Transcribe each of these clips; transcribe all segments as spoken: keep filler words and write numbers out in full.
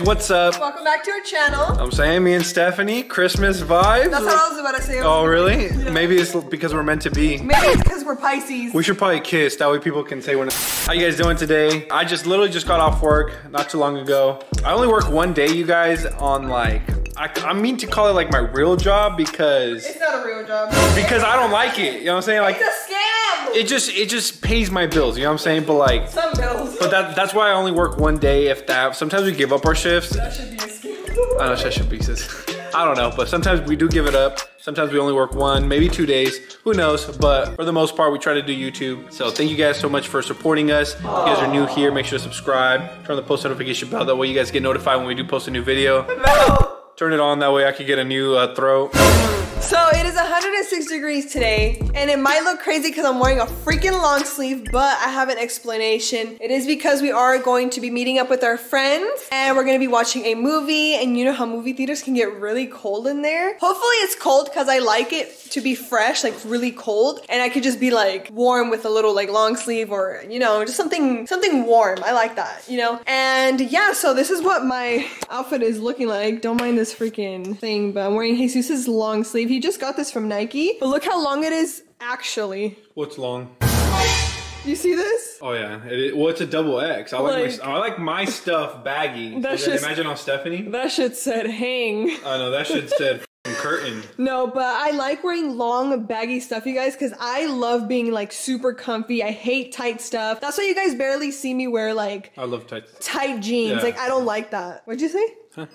guys, what's up? Welcome back to our channel. I'm Sammy and Stephanie. Christmas vibes. That's what I was about to say. Oh, really? Yeah. Maybe it's because we're meant to be. Maybe it's because we're Pisces. We should probably kiss. That way people can say when. How you guys doing today? I just literally just got off work not too long ago. I only work one day, you guys, on like, I, I mean to call it like my real job because. It's not a real job. Because I don't like it. You know what I'm saying? Like, it's a scam. It just, it just pays my bills. You know what I'm saying? But like. Some bills. But that, that's why I only work one day if that. Sometimes we give up our shifts. That should be a scam. I know that should be sis. I don't know, but sometimes we do give it up. Sometimes we only work one, maybe two days. Who knows? But for the most part, we try to do YouTube. So thank you guys so much for supporting us. If you guys are new here, make sure to subscribe. Turn on the post notification bell. That way you guys get notified when we do post a new video. No. Turn it on. That way I could get a new uh, throat. So it is one hundred six degrees today, and it might look crazy because I'm wearing a freaking long sleeve, but I have an explanation. It is because we are going to be meeting up with our friends, and we're going to be watching a movie, and you know how movie theaters can get really cold in there. Hopefully it's cold because I like it to be fresh, like really cold, and I could just be like warm with a little like long sleeve or, you know, just something something warm. I like that, you know? And yeah, so this is what my outfit is looking like. Don't mind this freaking thing, but I'm wearing Jesus's long sleeve. He just got this from Nike, but look how long it is actually. What's long? You see this? Oh yeah, it, well it's a double X. I like, like, my, I like my stuff baggy. That shit, imagine on Stephanie. That shit said hang. I know, that shit said curtain. No, but I like wearing long baggy stuff, you guys, because I love being like super comfy. I hate tight stuff. That's why you guys barely see me wear like I love tight tight jeans. Yeah. Like I don't like that. What'd you say? Huh.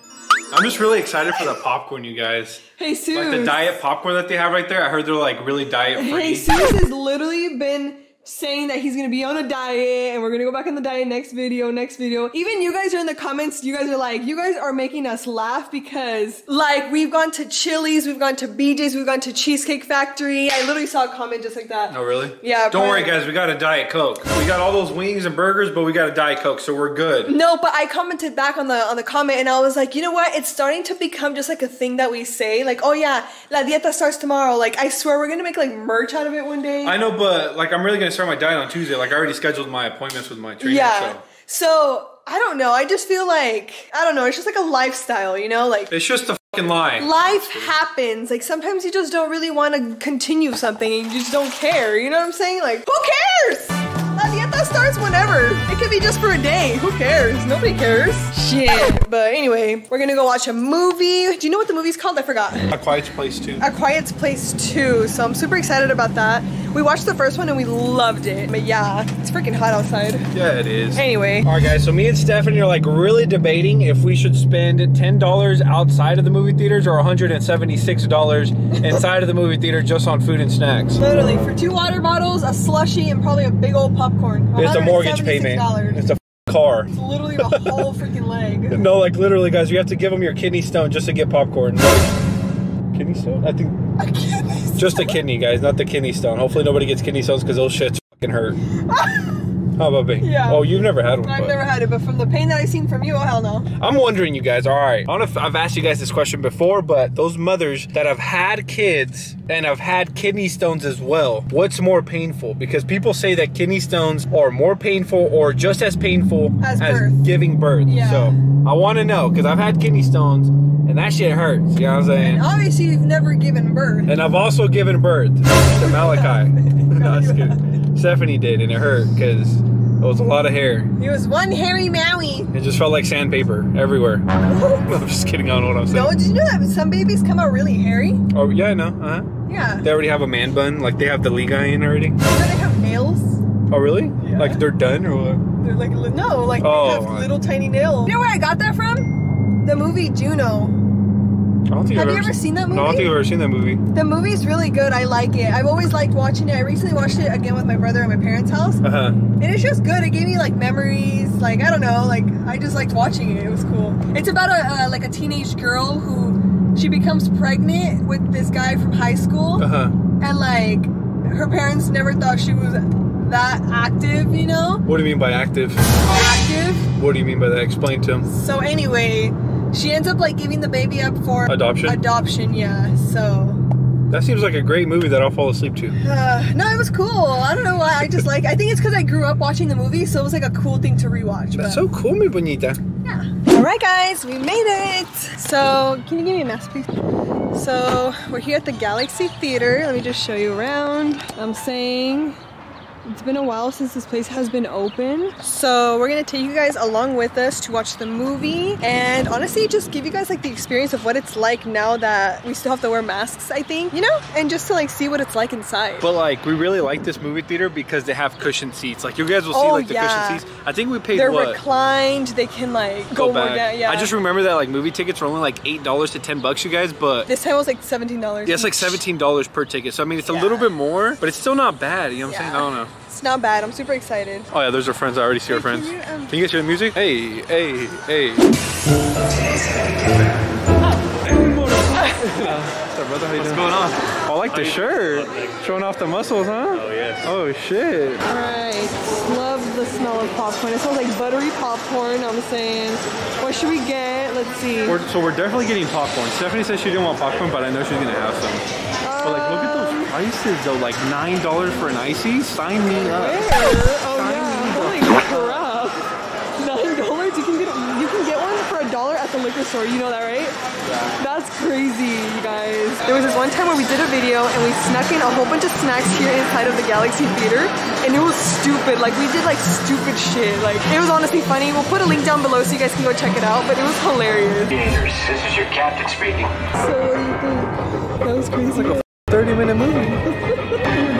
I'm just really excited for the popcorn, you guys. Hey, Seuss. Like the diet popcorn that they have right there. I heard they're like really diet free. Hey, Seuss has literally been saying that he's gonna be on a diet and we're gonna go back on the diet next video, next video. Even you guys are in the comments, you guys are like, you guys are making us laugh because like we've gone to Chili's, we've gone to B J's, we've gone to Cheesecake Factory. I literally saw a comment just like that. Oh really? Yeah. Don't worry guys, we got a Diet Coke. We got all those wings and burgers, but we got a Diet Coke, so we're good. No, but I commented back on the on the comment and I was like, you know what? It's starting to become just like a thing that we say, like, oh yeah, la dieta starts tomorrow. Like I swear we're gonna make like merch out of it one day. I know, but like I'm really gonna start my diet on Tuesday. Like I already scheduled my appointments with my trainer. Yeah. So. so I don't know. I just feel like I don't know. It's just like a lifestyle, you know. Like it's just a fucking lie. Life happens. Like sometimes you just don't really want to continue something, and you just don't care. You know what I'm saying? Like who cares? La dieta starts whenever. It could be just for a day. Who cares? Nobody cares. Shit. But anyway, we're gonna go watch a movie. Do you know what the movie's called? I forgot. A Quiet Place two. A Quiet Place two. So I'm super excited about that. We watched the first one and we loved it. But yeah, it's freaking hot outside. Yeah, it is. Anyway. All right, guys, so me and Stephanie are like really debating if we should spend ten dollars outside of the movie theaters or one hundred seventy-six dollars inside of the movie theater just on food and snacks. Literally, for two water bottles, a slushie, and probably a big old popcorn. It's a mortgage payment. It's a car. It's literally the whole freaking leg. No, like literally, guys, you have to give them your kidney stone just to get popcorn. Kidney stone? I think. A kidney stone? Just a kidney, guys, not the kidney stone. Hopefully nobody gets kidney stones because those shits fucking hurt. How about me? Yeah. Oh, you've never had one. I've but. never had it, but from the pain that I've seen from you, oh hell no. I'm wondering, you guys. All right, I don't know if I've asked you guys this question before, but those mothers that have had kids and have had kidney stones as well, what's more painful? Because people say that kidney stones are more painful or just as painful as, as birth. giving birth. Yeah. So I want to know because I've had kidney stones. And that shit hurts, you know what I'm saying? And obviously you've never given birth. And I've also given birth to Malachi. No, that's good. Stephanie did, and it hurt because it was a lot of hair. It was one hairy Maui. It just felt like sandpaper everywhere. I'm just kidding, I don't know what I'm saying. No, did you know that some babies come out really hairy? Oh, yeah, I know, uh-huh. Yeah. They already have a man bun, like they have the ligand in already. Do they have nails? Oh, really? Yeah. Like they're done or what? They're like, no, like oh, they have my. little tiny nails. You know where I got that from? The movie Juno. I don't think Have I've you ever seen that movie? No, I don't think I've ever seen that movie. The movie's really good. I like it. I've always liked watching it. I recently watched it again with my brother at my parents' house. Uh-huh. And it's just good. It gave me like memories. Like, I don't know. Like, I just liked watching it. It was cool. It's about a uh, like a teenage girl who she becomes pregnant with this guy from high school. Uh-huh. And like her parents never thought she was that active, you know? What do you mean by active? Active? What do you mean by that? Explain to him. So anyway, she ends up like giving the baby up for adoption. Adoption, yeah. So that seems like a great movie that I'll fall asleep to. Uh, no, it was cool. I don't know why. I just like. I think it's because I grew up watching the movie, so it was like a cool thing to rewatch. That's but. so cool, mi bonita. Yeah, dinner. All right, guys, we made it. So, can you give me a mask, please? So, we're here at the Galaxy Theater. Let me just show you around. I'm saying it's been a while since this place has been open. So, we're gonna take you guys along with us to watch the movie and honestly just give you guys like the experience of what it's like now that we still have to wear masks, I think, you know? And just to like see what it's like inside. But like, we really like this movie theater because they have cushioned seats. Like, you guys will see oh, like the yeah. cushioned seats. I think we paid They're what? They're reclined, they can like go, go back. More down, yeah. I just remember that like movie tickets were only like eight dollars to ten bucks, you guys, but this time it was like seventeen dollars. Yeah, it's like seventeen dollars per ticket. So, I mean, it's yeah. a little bit more, but it's still not bad, you know what I'm yeah. saying? I don't know. It's not bad. I'm super excited. Oh yeah, there's our friends. I already see our friends. Can you, um, Can you guys hear the music? Hey, hey, hey. What's up, brother? How you What's doing? going on? Oh, I like the shirt. Showing off the muscles, huh? Oh yes. Oh shit. All right. Love the smell of popcorn. It smells like buttery popcorn. I'm saying. What should we get? Let's see. We're, so we're definitely getting popcorn. Stephanie said she didn't want popcorn, but I know she's gonna have some. Uh, but like, look at those prices though, like nine dollars for an icy? Sign me up. Where? Oh Sign yeah, holy crap. nine dollars? You can get you can get one for a dollar at the liquor store, you know that, right? Yeah. That's crazy, you guys. There was this one time where we did a video and we snuck in a whole bunch of snacks here inside of the Galaxy Theater and it was stupid. Like, we did like stupid shit. Like, it was honestly funny. We'll put a link down below so you guys can go check it out, but it was hilarious. This is your captain speaking. So what do you think? That was crazy. Like thirty minute movie. That was crazy.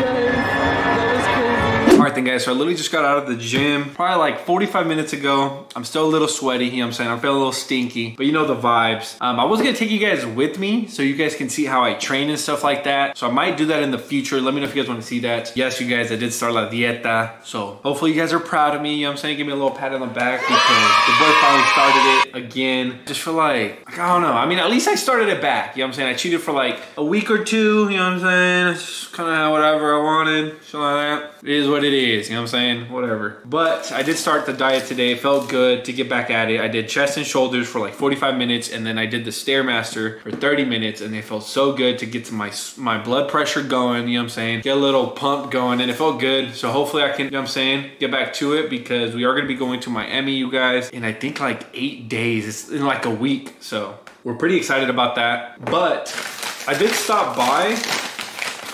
All right then, guys, so I literally just got out of the gym probably like forty-five minutes ago. I'm still a little sweaty, you know what I'm saying? I'm feeling a little stinky, but you know the vibes. Um, I was gonna take you guys with me so you guys can see how I train and stuff like that. So I might do that in the future. Let me know if you guys wanna see that. Yes, you guys, I did start La Dieta. So hopefully you guys are proud of me, you know what I'm saying? Give me a little pat on the back because the boy finally started it again. Just for like, like, I don't know. I mean, at least I started it back, you know what I'm saying? I cheated for like a week or two, you know what I'm saying? It's just kinda whatever I wanted, shit like that. It is what it is, you know what I'm saying? Whatever. But I did start the diet today. It felt good to get back at it. I did chest and shoulders for like forty-five minutes and then I did the Stairmaster for thirty minutes and it felt so good to get to my my blood pressure going, you know what I'm saying? Get a little pump going and it felt good. So hopefully I can, you know what I'm saying, get back to it because we are gonna be going to Miami, you guys, in I think like eight days. It's in like a week. So we're pretty excited about that. But I did stop by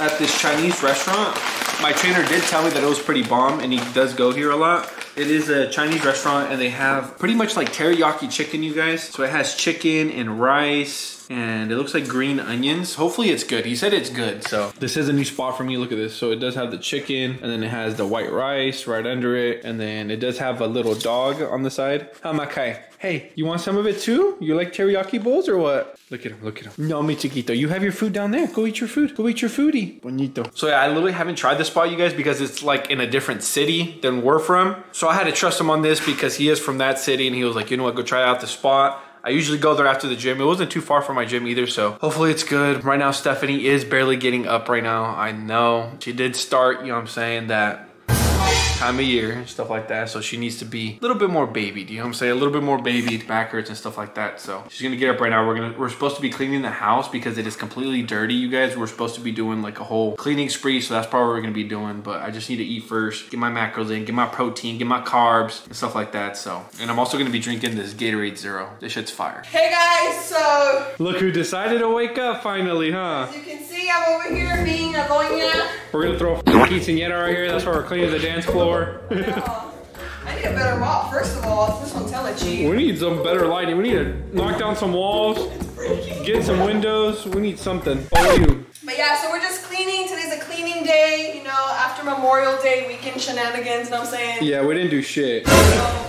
at this Chinese restaurant. My trainer did tell me that it was pretty bomb and he does go here a lot. It is a Chinese restaurant and they have pretty much like teriyaki chicken, you guys. So it has chicken and rice and it looks like green onions. Hopefully it's good. He said it's good, so. This is a new spot for me, look at this. So it does have the chicken and then it has the white rice right under it. And then it does have a little dog on the side. Malachi, hey, you want some of it too? You like teriyaki bowls or what? Look at him, look at him. No, mi chiquito, you have your food down there. Go eat your food, go eat your foodie. Bonito. So yeah, I literally haven't tried this spot, you guys, because it's like in a different city than we're from. So I had to trust him on this because he is from that city and he was like, you know what, go try out the spot. I usually go there after the gym. It wasn't too far from my gym either, so hopefully it's good. Right now, Stephanie is barely getting up right now. I know. She did start, you know what I'm saying, that time of year and stuff like that, so she needs to be a little bit more babied, you know what I'm saying? A little bit more babied, back hurts and stuff like that. So she's gonna get up right now. We're gonna we're supposed to be cleaning the house because it is completely dirty, you guys. We're supposed to be doing like a whole cleaning spree, so that's probably what we're gonna be doing. But I just need to eat first, get my macros in, get my protein, get my carbs and stuff like that. So, and I'm also gonna be drinking this Gatorade Zero. This shit's fire. Hey guys, so look who decided to wake up finally, huh? As you can see, I'm over here being a doña. We're gonna throw a quinceañera right here. That's why we're cleaning the dance floor. No. I need a better mop, first of all. This one's hella cheap. We need some better lighting. We need to knock down some walls, get some windows. We need something. Oh, you. But yeah, so we're just cleaning. Today's a cleaning day. You know, after Memorial Day weekend shenanigans, you know what I'm saying? Yeah, we didn't do shit. So,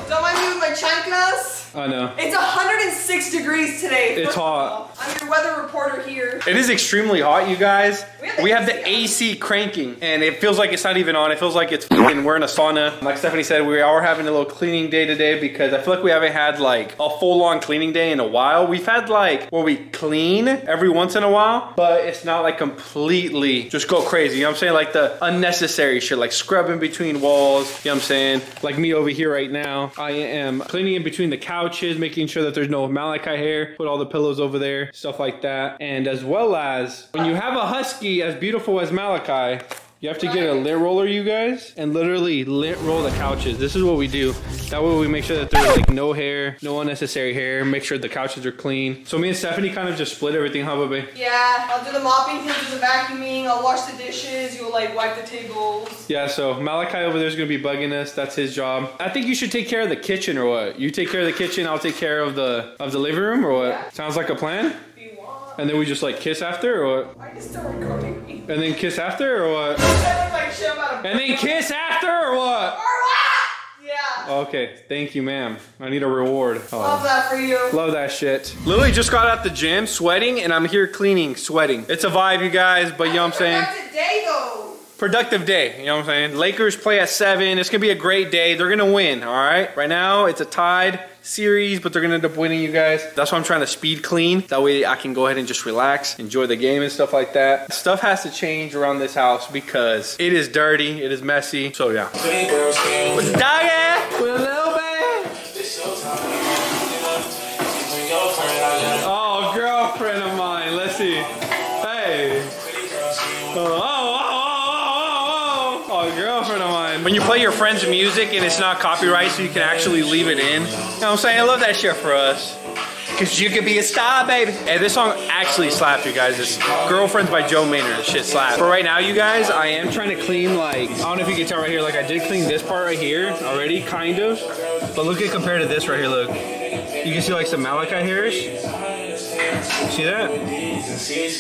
don't mind me with my chanclas. I know. It's one hundred six degrees today. It's hot. I'm your weather reporter here. It is extremely hot, you guys. We have the, we have the A C cranking, and it feels like it's not even on. It feels like it's f***ing, we're in a sauna. Like Stephanie said, we are having a little cleaning day today because I feel like we haven't had like a full-on cleaning day in a while. We've had like where we clean every once in a while, but it's not like completely just go crazy. You know what I'm saying? Like the unnecessary shit, like scrubbing between walls. You know what I'm saying? Like me over here right now, I am cleaning in between the couches, making sure that there's no Malachi hair, put all the pillows over there. Stuff like that. And as well as when you have a husky as beautiful as Malachi, You have to get a lint roller, you guys, and literally lint roll the couches. This is what we do. That way we make sure that there's like no hair, no unnecessary hair, make sure the couches are clean. So me and Stephanie kind of just split everything, huh, baby? Yeah, I'll do the mopping, he'll do the vacuuming, I'll wash the dishes, you'll like wipe the tables. Yeah, so Malachi over there is gonna be bugging us. That's his job. I think you should take care of the kitchen or what? You take care of the kitchen, I'll take care of the of the living room or what? Yeah. Sounds like a plan? And then we just like kiss after or what? I can still record me. And then kiss after or what? And then kiss after or what? Or what? Yeah. Okay, thank you, ma'am. I need a reward. Oh. Love that for you. Love that shit. Lily just got out the gym sweating and I'm here cleaning, sweating. It's a vibe, you guys, but you know what I'm saying? Productive day though. Productive day, you know what I'm saying? Lakers play at seven. It's gonna be a great day. They're gonna win, all right? Right now, it's a tied series, but they're gonna end up winning, you guys. That's why I'm trying to speed clean. That way I can go ahead and just relax, enjoy the game and stuff like that. Stuff has to change around this house because it is dirty, it is messy. So yeah. With doggy, with a little bit. Oh, girlfriend of mine. Let's see. Hey. Oh, oh, oh, oh, oh, oh, girlfriend of mine. When you play your friend's music and it's not copyright, so you can actually leave it in. You know what I'm saying? I love that shit for us. Cause you could be a star, baby. Hey, this song actually slapped, you guys. It's Girlfriends by Joe Maynard. Shit slapped. For right now, you guys, I am trying to clean like, I don't know if you can tell right here, like I did clean this part right here already, kind of. But look at compared to this right here, look. You can see like some Malachi hairs. See that?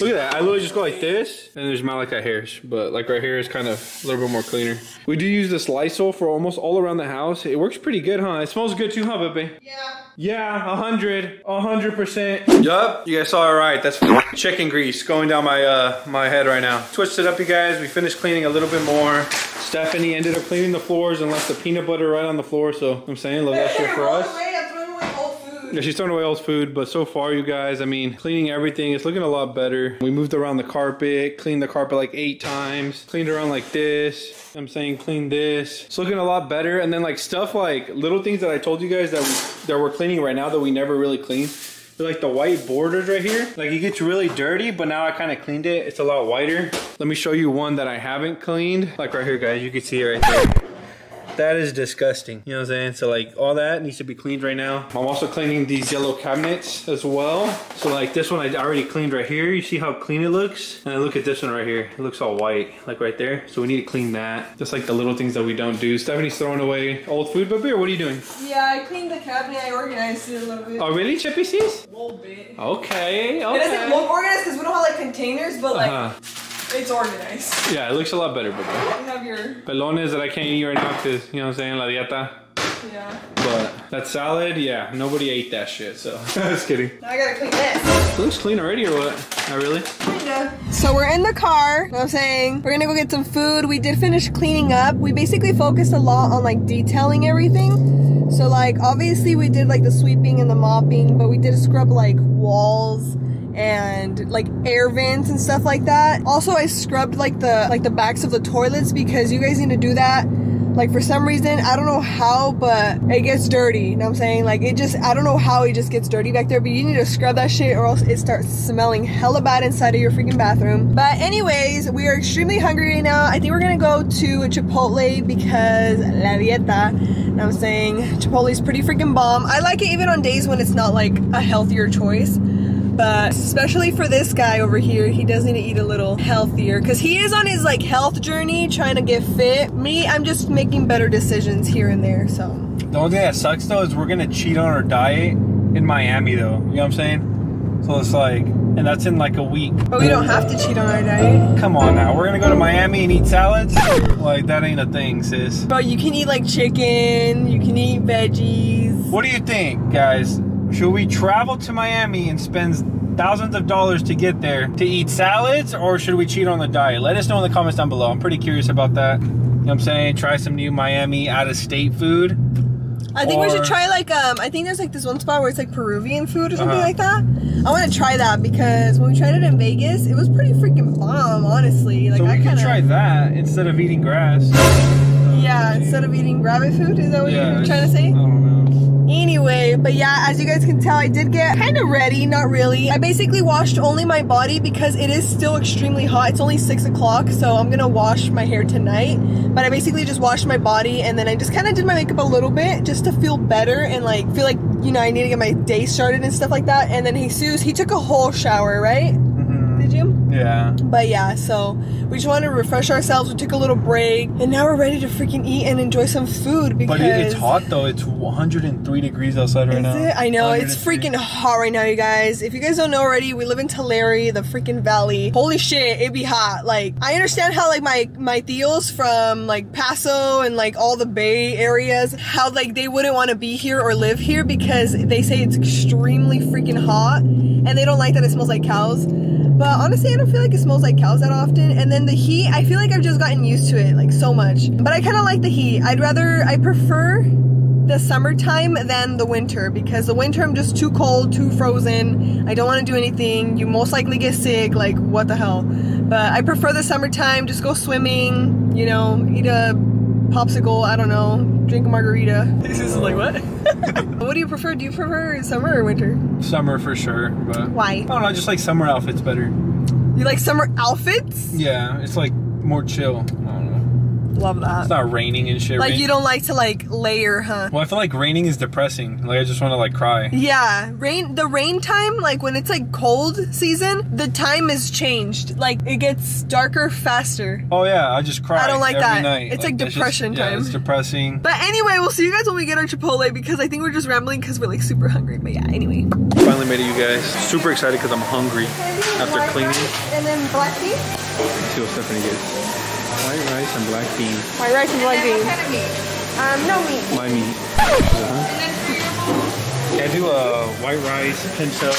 Look at that. I literally just go like this, and there's Malachi hairs. But like right here is kind of a little bit more cleaner. We do use this Lysol for almost all around the house. It works pretty good, huh? It smells good too, huh, baby? Yeah. Yeah, a hundred, a hundred percent. Yup. You guys saw it right. That's chicken grease going down my uh my head right now. Switched it up, you guys. We finished cleaning a little bit more. Stephanie ended up cleaning the floors and left the peanut butter right on the floor. So I'm saying, love that shit for us. Yeah, she's throwing away all this food, but so far, you guys, I mean, cleaning everything, it's looking a lot better. We moved around the carpet, cleaned the carpet like eight times, cleaned around like this. I'm saying clean this. It's looking a lot better. And then like stuff like little things that I told you guys that, we, that we're cleaning right now that we never really clean. Like the white borders right here, like it gets really dirty, but now I kind of cleaned it. It's a lot whiter. Let me show you one that I haven't cleaned. Like right here, guys, you can see it right there. That is disgusting. You know what I'm saying? So like all that needs to be cleaned right now. I'm also cleaning these yellow cabinets as well. So like this one I already cleaned right here. You see how clean it looks? And I look at this one right here. It looks all white, like right there. So we need to clean that. Just like the little things that we don't do. Stephanie's throwing away old food, baby, or what are you doing? Yeah, I cleaned the cabinet. I organized it a little bit. Oh, really, Chippy C's? A little bit. Okay, okay. It doesn't look organized because we don't have like containers, but like... Uh-huh. It's organized. Yeah, it looks a lot better, baby. You have your... Pelones that I can't eat right now because, you know what I'm saying, la dieta. Yeah. But that salad, yeah, nobody ate that shit, so. Just kidding. Now I gotta clean this. It looks clean already or what? Not really? Kinda. So we're in the car, you know what I'm saying? We're gonna go get some food. We did finish cleaning up. We basically focused a lot on like detailing everything. So like, obviously we did like the sweeping and the mopping, but we did scrub like walls and like air vents and stuff like that. Also, I scrubbed like the like the backs of the toilets because you guys need to do that. Like for some reason, I don't know how, but it gets dirty, you know what I'm saying? Like it just, I don't know how it just gets dirty back there, but you need to scrub that shit or else it starts smelling hella bad inside of your freaking bathroom. But anyways, we are extremely hungry right now. I think we're gonna go to Chipotle because la dieta, you know what I'm saying? Chipotle's pretty freaking bomb. I like it even on days when it's not like a healthier choice. But especially for this guy over here, he does need to eat a little healthier because he is on his like health journey, trying to get fit. Me, I'm just making better decisions here and there, so. The only thing that sucks though is we're gonna cheat on our diet in Miami though, you know what I'm saying? So it's like, and that's in like a week. But we don't have to cheat on our diet. Come on now, we're gonna go to Miami and eat salads? Like that ain't a thing, sis. Bro, you can eat like chicken, you can eat veggies. What do you think, guys? Should we travel to Miami and spend thousands of dollars to get there to eat salads, or should we cheat on the diet? Let us know in the comments down below. I'm pretty curious about that. You know what I'm saying? Try some new Miami out-of-state food. I think or... we should try like, um, I think there's like this one spot where it's like Peruvian food or something uh-huh. like that. I want to try that because when we tried it in Vegas, it was pretty freaking bomb, honestly. Like, so we I kinda... could try that instead of eating grass. Yeah, instead of eating rabbit food, is that what yeah, you're trying to say? I don't know. Anyway, but yeah, as you guys can tell, I did get kind of ready, not really. I basically washed only my body because it is still extremely hot. It's only six o'clock, so I'm gonna wash my hair tonight. But I basically just washed my body, and then I just kind of did my makeup a little bit just to feel better and like feel like, you know, I need to get my day started and stuff like that. And then Jesus, he took a whole shower, right? Yeah. But yeah, so we just wanted to refresh ourselves. We took a little break, and now we're ready to freaking eat and enjoy some food. Because but it, it's hot though. It's one hundred three degrees outside right Is now. It? I know. It's freaking hot right now, you guys. If you guys don't know already, we live in Tulare, the freaking valley. Holy shit, it be hot. Like, I understand how like my my theos from like Paso and like all the Bay areas, how like they wouldn't want to be here or live here because they say it's extremely freaking hot, and they don't like that it smells like cows. But honestly, I don't feel like it smells like cows that often. And then the heat, I feel like I've just gotten used to it, like, so much. But I kind of like the heat. I'd rather, I prefer the summertime than the winter, because the winter I'm just too cold, too frozen. I don't want to do anything. You most likely get sick, like, what the hell. But I prefer the summertime. Just go swimming, you know, eat a popsicle, I don't know, drink a margarita. This is like, what? What do you prefer? Do you prefer summer or winter? Summer for sure. But why? I don't know, I just like summer outfits better. You like summer outfits? Yeah, it's like more chill. I don't know. Love that. It's not raining and shit. Like rain. You don't like to like layer, huh? Well, I feel like raining is depressing. Like I just want to like cry. Yeah, rain. The rain time, like when it's like cold season, the time is changed. Like it gets darker faster. Oh yeah, I just cry. I don't like every that. Night. It's like, like depression just, time. Yeah, it's depressing. But anyway, we'll see you guys when we get our Chipotle because I think we're just rambling because we're like super hungry. But yeah, anyway. Finally made it, you guys. Super excited because I'm hungry after cleaning. And then black beans. Let's see what Stephanie gets. White rice and black beans. White rice and black beans. Kind of meat? Um, no meat. My meat. uh-huh. Can I do a white rice, pinto,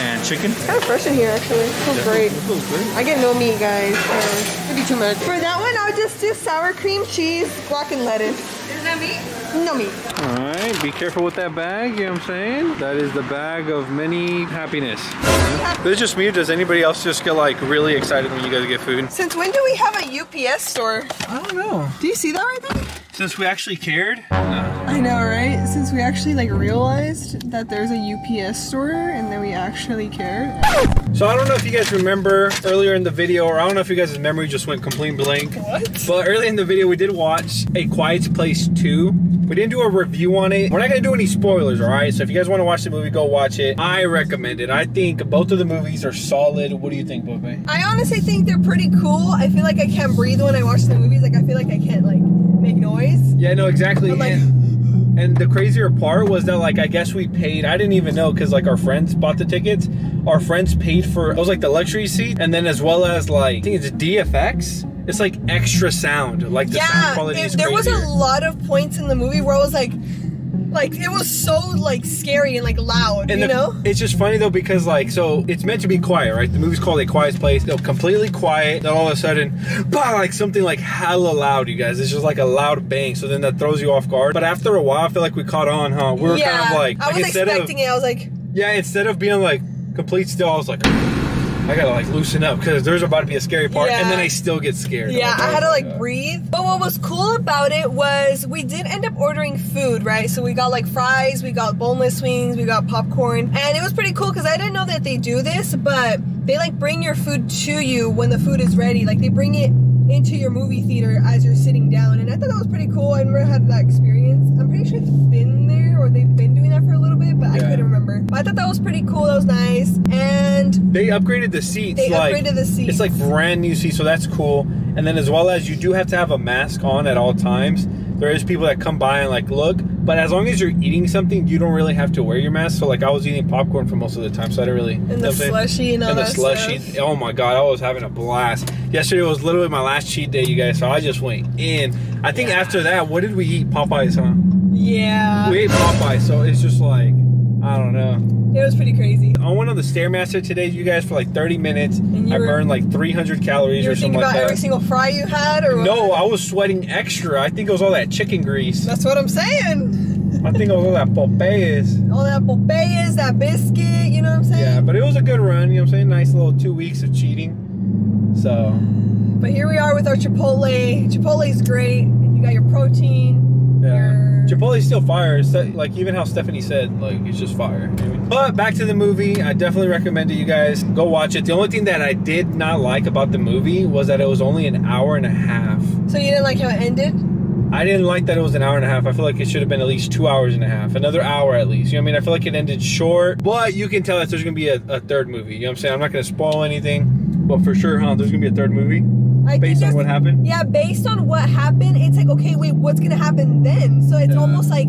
and chicken? It's kind of fresh in here, actually. It feels great. It feels great. I get no meat, guys. It'd be too much. For that one, I'll just do sour cream, cheese, guac, and lettuce. Is that meat? No meat. Alright, be careful with that bag, you know what I'm saying? That is the bag of many happiness. But it's just me, does anybody else just get like really excited when you guys get food? Since when do we have a U P S store? I don't know. Do you see that right there? Since we actually cared? No. I know, right? Since we actually like realized that there's a U P S store and then we actually cared. So I don't know if you guys remember earlier in the video, or I don't know if you guys' memory just went complete blank. What? But early in the video we did watch A Quiet Place two. We didn't do a review on it. We're not gonna do any spoilers, all right? So if you guys wanna watch the movie, go watch it. I recommend it. I think both of the movies are solid. What do you think, Bope? I honestly think they're pretty cool. I feel like I can't breathe when I watch the movies. Like, I feel like I can't, like, make noise. Yeah, no, exactly. But, like, and, and the crazier part was that, like, I guess we paid, I didn't even know, because, like, our friends bought the tickets. Our friends paid for, it was, like, the luxury seat, and then as well as, like, I think it's D F X. It's like extra sound, like the yeah, sound quality it, is there crazier. Was a lot of points in the movie where I was like, like it was so like scary and like loud, and you the, know? It's just funny though because like, so it's meant to be quiet, right? The movie's called A Quiet Place. They're completely quiet, then all of a sudden, bah, like something like hella loud, you guys. It's just like a loud bang, so then that throws you off guard. But after a while, I feel like we caught on, huh? We were yeah, kind of like, I was like, expecting of, it, I was like. Yeah, instead of being like complete still, I was like, I gotta like loosen up because there's about to be a scary part, yeah. And then I still get scared. Yeah, I had to like breathe. But what was cool about it was we did end up ordering food, right? So we got like fries, we got boneless wings, we got popcorn, and it was pretty cool because I didn't know that they do this, but they like bring your food to you when the food is ready. Like they bring it into your movie theater as you're sitting down, and I thought that was pretty cool. I never had that experience. I'm pretty sure it's been there or they've been doing that for a little bit, but yeah. I couldn't remember. But I thought that was pretty cool. That was nice. And they upgraded the seats. They like, upgraded the seats. It's like brand new seats, so that's cool. And then as well as you do have to have a mask on at all times. There is people that come by and like look, but as long as you're eating something, you don't really have to wear your mask. So like I was eating popcorn for most of the time, so I didn't really. And the slushy and all that stuff. And the slushy. Oh my god, I was having a blast. Yesterday was literally my last cheat day, you guys. So I just went in. I think yeah. After that, what did we eat? Popeyes, huh? Yeah. We ate Popeyes, so it's just like. I don't know. It was pretty crazy. I went on the Stairmaster today, you guys, for like thirty minutes. And I were, burned like three hundred calories or something like that. You were thinking about every single fry you had? Or what? No, I was sweating extra. I think it was all that chicken grease. That's what I'm saying. I think it was all that Popeyes. All that Popeyes, that biscuit, you know what I'm saying? Yeah, but it was a good run, you know what I'm saying? Nice little two weeks of cheating. So. But here we are with our Chipotle. Chipotle's great. You got your protein. Yeah. Chipotle's still fire. Like, even how Stephanie said, like, it's just fire. But back to the movie. I definitely recommend it, you guys. Go watch it. The only thing that I did not like about the movie was that it was only an hour and a half. So you didn't like how it ended? I didn't like that it was an hour and a half. I feel like it should have been at least two hours and a half. Another hour at least. You know what I mean? I feel like it ended short. But you can tell that there's going to be a, a third movie. You know what I'm saying? I'm not going to spoil anything. But for sure, huh? There's going to be a third movie. I based on what happened? Yeah, based on what happened, it's like, okay, wait, what's going to happen then? So it's yeah. almost like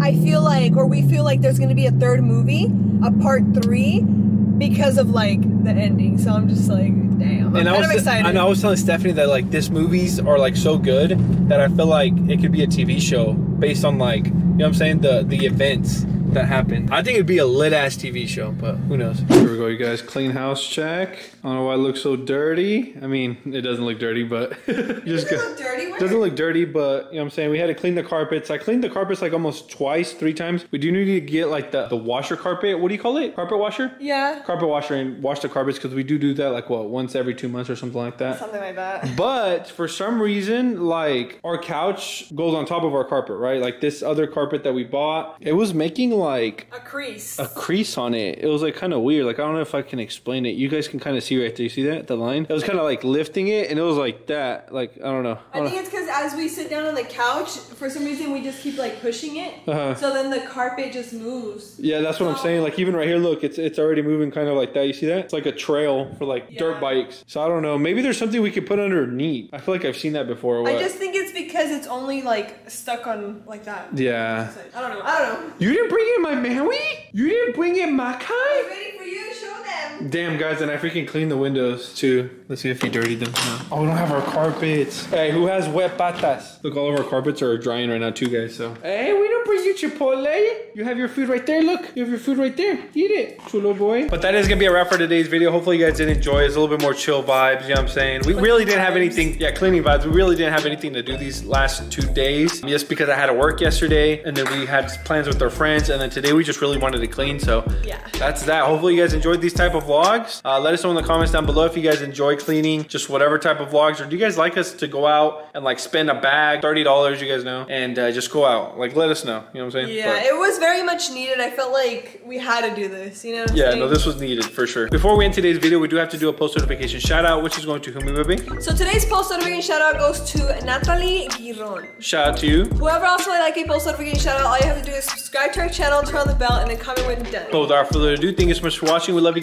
I feel like, or we feel like there's going to be a third movie, a part three, because of, like, the ending. So I'm just like, damn, I'm kind of excited. And I was telling Stephanie that, like, these movies are, like, so good that I feel like it could be a T V show based on, like, you know what I'm saying, the, the events that happened. I think it'd be a lit-ass T V show, but who knows. Here we go, you guys. Clean house check. I don't know why it looks so dirty. I mean, it doesn't look dirty, but... It doesn't look dirty? It doesn't look dirty, but, you know what I'm saying, we had to clean the carpets. I cleaned the carpets, like, almost twice, three times. We do need to get, like, the, the washer carpet. What do you call it? Carpet washer? Yeah. Carpet washer and wash the carpets, because we do do that, like, what, once every two months or something like that? Something like that. But, for some reason, like, our couch goes on top of our carpet, right? Like, this other carpet that we bought, it was making, like, a crease a crease on it. It was like kind of weird. Like, I don't know if I can explain it. You guys can kind of see right there. You see that, the line? It was kind of like lifting it, and it was like that. Like, I don't know. I, I don't think know. It's because as we sit down on the couch, for some reason we just keep like pushing it. Uh-huh. So then the carpet just moves. Yeah, that's what so. I'm saying. Like, even right here, look, it's it's already moving kind of like that. You see that? It's like a trail for like yeah. dirt bikes. So I don't know. Maybe there's something we could put underneath. I feel like I've seen that before. Or what? I just think it's because it's only like stuck on like that. Yeah. I don't know. I don't know. You didn't bring in my Maui? You didn't bring in my kind? I was waiting for you to show them. Damn, guys, and I freaking cleaned the windows too. Let's see if he dirtied them. No. Oh, we don't have our carpets. Hey, who has wet patas? Look, all of our carpets are drying right now too, guys, so. Hey, we don't bring you Chipotle. You have your food right there, look. You have your food right there. Eat it, chulo boy. But that is gonna be a wrap for today's video. Hopefully you guys did enjoy. It's a little bit more chill vibes, you know what I'm saying? We really didn't have anything, yeah, cleaning vibes. We really didn't have anything to do these last two days. Just because I had to work yesterday, and then we had plans with our friends, and then today we just really wanted to clean, so yeah, that's that. Hopefully you guys enjoyed these type of vlogs. Uh, let us know in the comments down below if you guys enjoy cleaning, just whatever type of vlogs, or do you guys like us to go out and like spend a bag, thirty dollars, you guys know, and uh, just go out, like, let us know, you know what I'm saying? Yeah, but it was very much needed. I felt like we had to do this, you know what I'm yeah saying? No, this was needed for sure. Before we end today's video, we do have to do a post notification shout out, which is going to whom we will be. So today's post notification shout out goes to Natalie Giron. Shout out to you. Whoever else would like a post notification shout out, all you have to do is subscribe to our channel, turn on the bell, and then comment when done. So without further ado, thank you so much for watching. We love you